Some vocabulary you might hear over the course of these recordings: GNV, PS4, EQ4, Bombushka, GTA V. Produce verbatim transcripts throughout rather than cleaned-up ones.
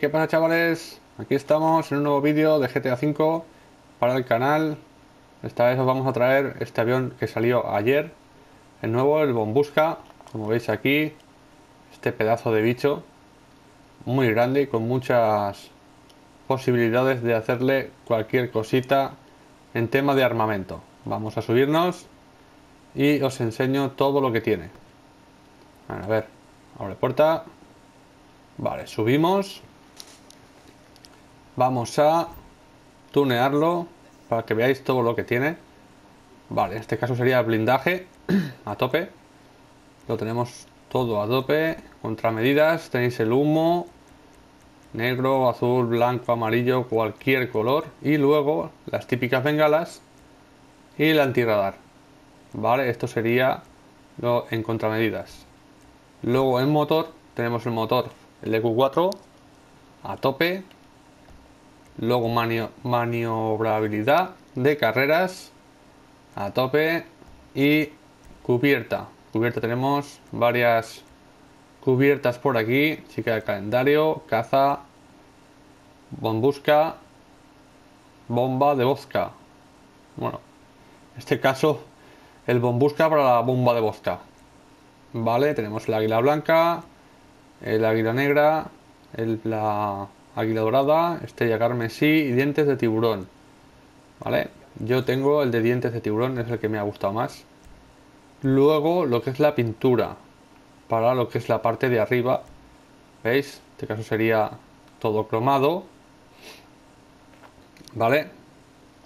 ¿Qué pasa, chavales? Aquí estamos en un nuevo vídeo de G T A cinco para el canal. Esta vez os vamos a traer este avión que salió ayer, el nuevo, el Bombushka, como veis aquí. Este pedazo de bicho muy grande, con muchas posibilidades de hacerle cualquier cosita en tema de armamento. Vamos a subirnos y os enseño todo lo que tiene. A ver, abre puerta. Vale, subimos. Vamos a tunearlo para que veáis todo lo que tiene. Vale, en este caso sería el blindaje a tope. Lo tenemos todo a tope. Contramedidas, tenéis el humo negro, azul, blanco, amarillo, cualquier color. Y luego las típicas bengalas y el antirradar. Vale, esto sería lo en contramedidas. Luego en motor tenemos el motor, el E Q cuatro a tope. Luego manio maniobrabilidad de carreras a tope. Y cubierta. Cubierta tenemos varias cubiertas por aquí. Chica de calendario, caza, bombushka, bomba de vodka. Bueno, en este caso el bombushka para la bomba de vodka. Vale, tenemos el águila blanca, el águila negra, el, la águila dorada, estrella carmesí y dientes de tiburón. Vale, yo tengo el de dientes de tiburón, es el que me ha gustado más. Luego lo que es la pintura, para lo que es la parte de arriba, ¿veis? En este caso sería todo cromado. Vale,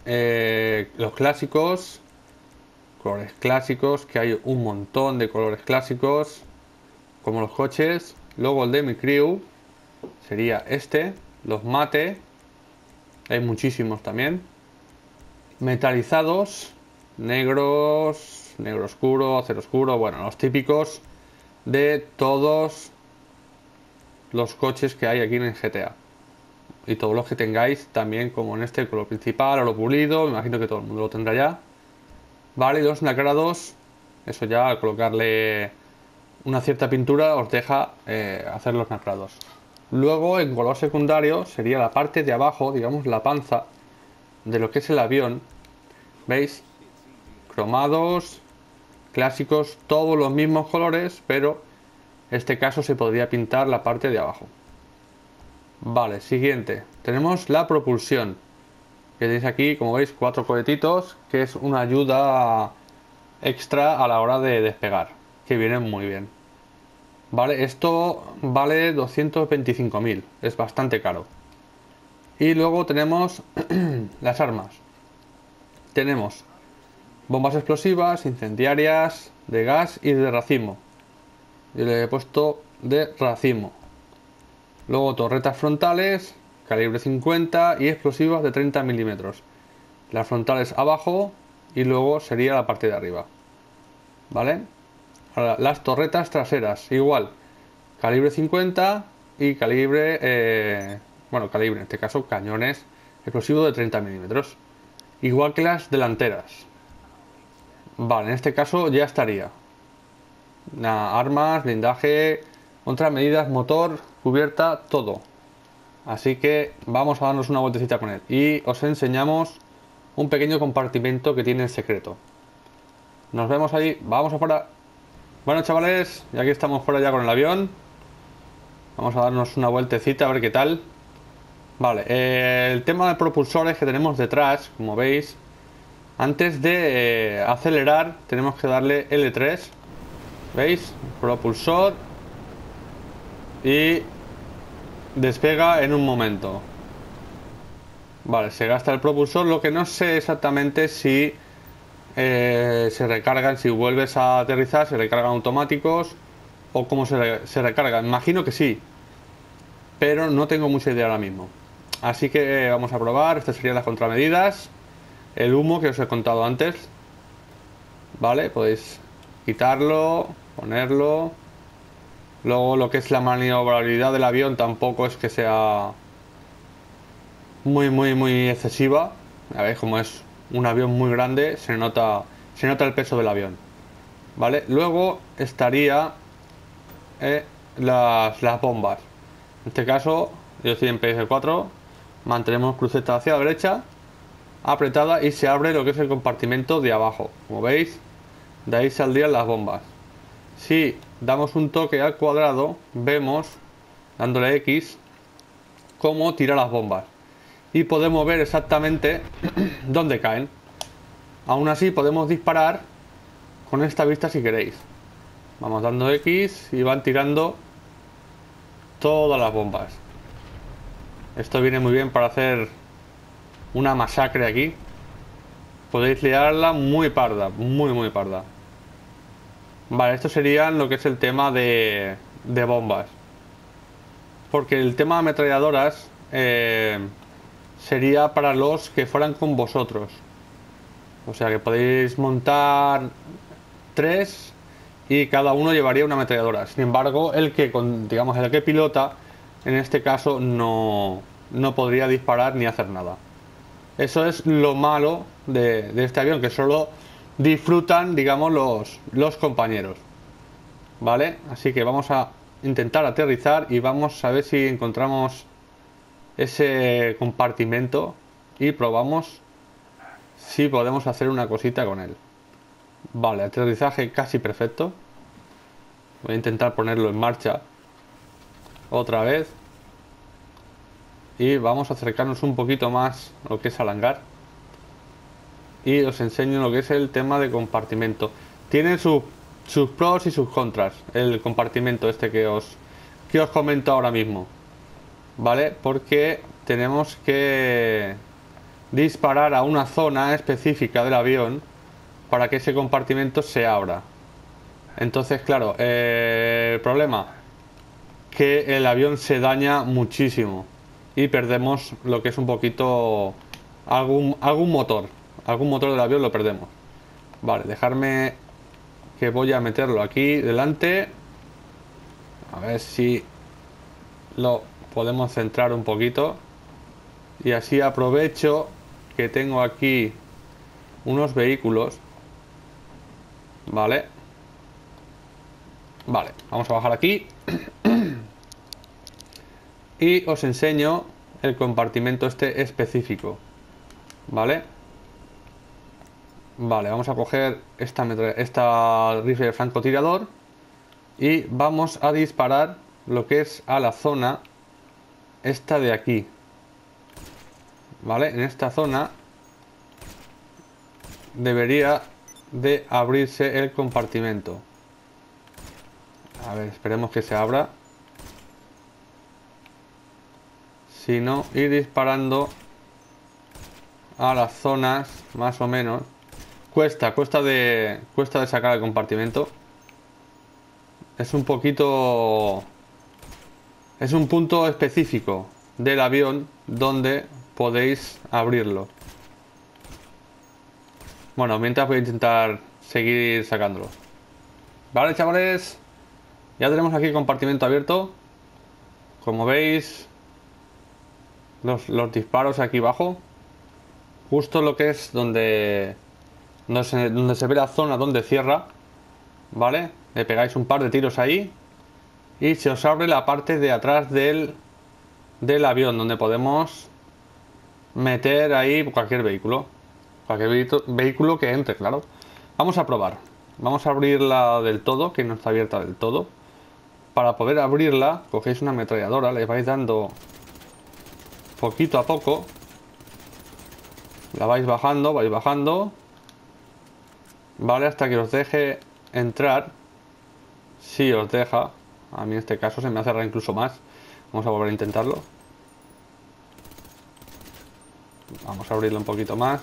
eh, los clásicos, colores clásicos, que hay un montón de colores clásicos, como los coches. Luego el de mi crew sería este, los mate, hay muchísimos también. Metalizados, negros, negro oscuro, acero oscuro, bueno, los típicos de todos los coches que hay aquí en el G T A. Y todos los que tengáis también, como en este, el color principal, oro pulido, me imagino que todo el mundo lo tendrá ya. Vale, los lacrados, eso ya al colocarle una cierta pintura os deja eh, hacer los lacrados. Luego en color secundario sería la parte de abajo, digamos la panza de lo que es el avión. ¿Veis? Cromados, clásicos, todos los mismos colores, pero en este caso se podría pintar la parte de abajo. Vale, siguiente. Tenemos la propulsión, que tenéis aquí, como veis, cuatro cohetitos, que es una ayuda extra a la hora de despegar, que vienen muy bien. Vale, esto vale doscientos veinticinco mil, es bastante caro. Y luego tenemos las armas. Tenemos bombas explosivas, incendiarias, de gas y de racimo. Yo le he puesto de racimo. Luego torretas frontales, calibre cincuenta y explosivas de treinta milímetros. Las frontales abajo y luego sería la parte de arriba. ¿Vale? Ahora, las torretas traseras, igual, calibre cincuenta y calibre, eh, bueno, calibre, en este caso, cañones, explosivo de treinta milímetros, igual que las delanteras. Vale, en este caso ya estaría. Nah, armas, blindaje, contramedidas, motor, cubierta, todo. Así que vamos a darnos una vueltecita con él y os enseñamos un pequeño compartimento que tiene el secreto. Nos vemos ahí, vamos afuera. Bueno, chavales, ya que estamos por allá con el avión, vamos a darnos una vueltecita a ver qué tal. Vale, eh, el tema de propulsores que tenemos detrás, como veis, antes de eh, acelerar tenemos que darle L tres. ¿Veis? Propulsor. Y despega en un momento. Vale, se gasta el propulsor, lo que no sé exactamente si... Eh, se recargan, si vuelves a aterrizar se recargan automáticos o cómo se, re se recargan. Imagino que sí, pero no tengo mucha idea ahora mismo, así que eh, vamos a probar. Estas serían las contramedidas, el humo que os he contado antes. Vale, podéis quitarlo, ponerlo. Luego lo que es la maniobrabilidad del avión tampoco es que sea muy muy muy excesiva. A ver cómo es. Un avión muy grande, se nota, se nota el peso del avión. Vale, luego estaría eh, las, las bombas. En este caso, yo estoy en P S cuatro, mantenemos cruceta hacia la derecha, apretada, y se abre lo que es el compartimento de abajo, como veis, de ahí saldrían las bombas. Si damos un toque al cuadrado, vemos, dándole X, cómo tira las bombas, y podemos ver exactamente dónde caen. Aún así podemos disparar con esta vista si queréis. Vamos dando X y van tirando todas las bombas. Esto viene muy bien para hacer una masacre aquí. Podéis liarla muy parda, muy muy parda. Vale, esto sería lo que es el tema de, de bombas. Porque el tema de ametralladoras eh, sería para los que fueran con vosotros. O sea que podéis montar tres y cada uno llevaría una ametralladora. Sin embargo, el que con, digamos el que pilota, en este caso no, no podría disparar ni hacer nada. Eso es lo malo de, de este avión, que solo disfrutan, digamos, los, los compañeros. ¿Vale? Así que vamos a intentar aterrizar y vamos a ver si encontramos ese compartimento y probamos si podemos hacer una cosita con él. Vale, aterrizaje casi perfecto. Voy a intentar ponerlo en marcha otra vez. Y vamos a acercarnos un poquito más a lo que es al hangar. Y os enseño lo que es el tema de compartimento. Tiene su, sus pros y sus contras el compartimento este que os, que os comento ahora mismo. Vale, porque tenemos que disparar a una zona específica del avión para que ese compartimento se abra. Entonces, claro, eh, el problema que el avión se daña muchísimo y perdemos lo que es un poquito algún, algún motor algún motor del avión lo perdemos. Vale, dejarme que voy a meterlo aquí delante, a ver si lo podemos centrar un poquito y así aprovecho que tengo aquí unos vehículos. Vale. Vale, vamos a bajar aquí y os enseño el compartimento este específico. Vale. Vale, vamos a coger esta, esta rifle de francotirador y vamos a disparar lo que es a la zona esta de aquí. Vale, en esta zona debería de abrirse el compartimento. A ver, esperemos que se abra. Si no, ir disparando a las zonas más o menos. Cuesta, cuesta de, cuesta de sacar el compartimento. Es un poquito... Es un punto específico del avión donde podéis abrirlo. Bueno, mientras voy a intentar seguir sacándolo. Vale, chavales, ya tenemos aquí el compartimento abierto. Como veis, los, los disparos aquí abajo, justo lo que es donde, donde, se, donde se ve la zona donde cierra. Vale, le pegáis un par de tiros ahí y se os abre la parte de atrás del, del avión, donde podemos meter ahí cualquier vehículo, cualquier vehículo que entre, claro. Vamos a probar. Vamos a abrirla del todo, que no está abierta del todo. Para poder abrirla, cogéis una ametralladora, le vais dando poquito a poco. La vais bajando, vais bajando. Vale, hasta que os deje entrar. Si os deja. A mí en este caso se me ha cerrado incluso más. Vamos a volver a intentarlo. Vamos a abrirlo un poquito más.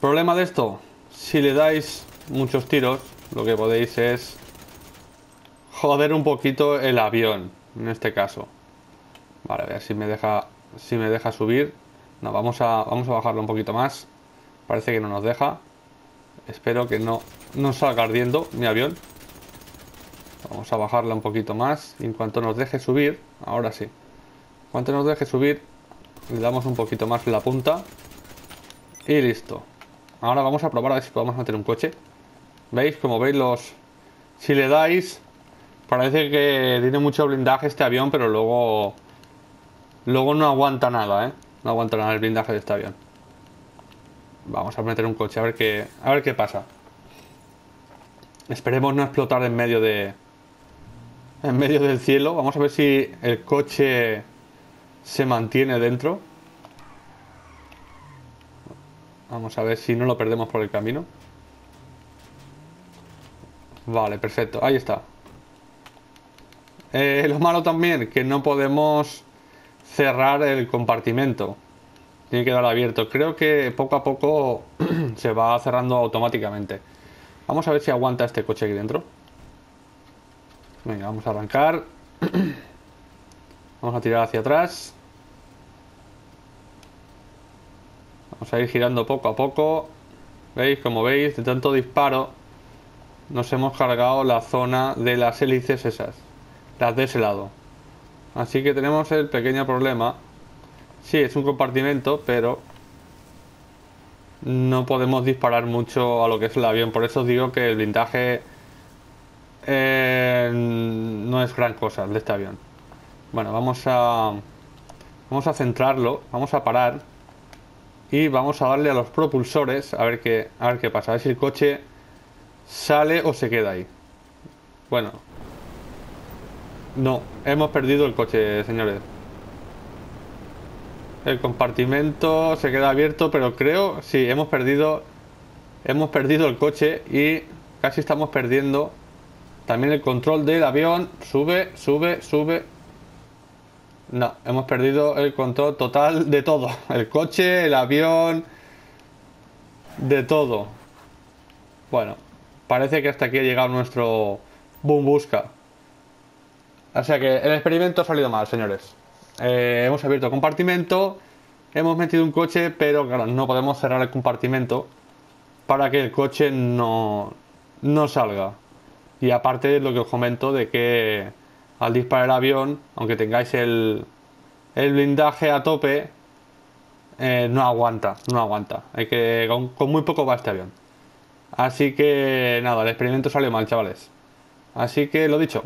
Problema de esto, si le dais muchos tiros, lo que podéis es joder un poquito el avión, en este caso. Vale, a ver si me deja, si me deja subir. No, vamos a, vamos a bajarlo un poquito más. Parece que no nos deja. Espero que no, no salga ardiendo mi avión. Vamos a bajarla un poquito más. Y en cuanto nos deje subir, ahora sí. Cuanto nos deje subir, le damos un poquito más la punta y listo. Ahora vamos a probar a ver si podemos meter un coche. ¿Veis? Como veis los... Si le dais, Parece que tiene mucho blindaje este avión, pero luego... Luego no aguanta nada, ¿eh? No aguanta nada el blindaje de este avión. Vamos a meter un coche, a ver qué, a ver qué pasa. Esperemos no explotar en medio de... En medio del cielo. Vamos a ver si el coche se mantiene dentro. Vamos a ver si no lo perdemos por el camino. Vale, perfecto. Ahí está. Eh, lo malo también, que no podemos cerrar el compartimento. Tiene que dar abierto. Creo que poco a poco se va cerrando automáticamente. Vamos a ver si aguanta este coche aquí dentro. Venga, vamos a arrancar. Vamos a tirar hacia atrás. Vamos a ir girando poco a poco. ¿Veis? Como veis, de tanto disparo nos hemos cargado la zona de las hélices esas, las de ese lado. Así que tenemos el pequeño problema. Sí, es un compartimento, pero no podemos disparar mucho a lo que es el avión. Por eso os digo que el blindaje eh, no es gran cosa de este avión. Bueno, vamos a Vamos a centrarlo. Vamos a parar y vamos a darle a los propulsores. A ver qué, a ver qué pasa, a ver si el coche sale o se queda ahí. Bueno, no, hemos perdido el coche, señores. El compartimento se queda abierto, pero creo, sí, hemos perdido Hemos perdido el coche. Y casi estamos perdiendo también el control del avión. Sube, sube, sube. No, hemos perdido el control total de todo. El coche, el avión, de todo. Bueno, parece que hasta aquí ha llegado nuestro Bombushka. O sea que el experimento ha salido mal, señores. Eh, hemos abierto el compartimento, hemos metido un coche, pero claro, no podemos cerrar el compartimento para que el coche no, no salga. Y aparte lo que os comento de que al disparar el avión, aunque tengáis el, el blindaje a tope, eh, no aguanta, no aguanta. Hay que, con, con muy poco va este avión. Así que nada, el experimento salió mal, chavales. Así que lo dicho.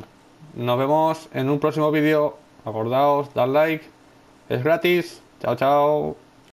Nos vemos en un próximo vídeo. Acordaos, dar like. Es gratis. Chao, chao.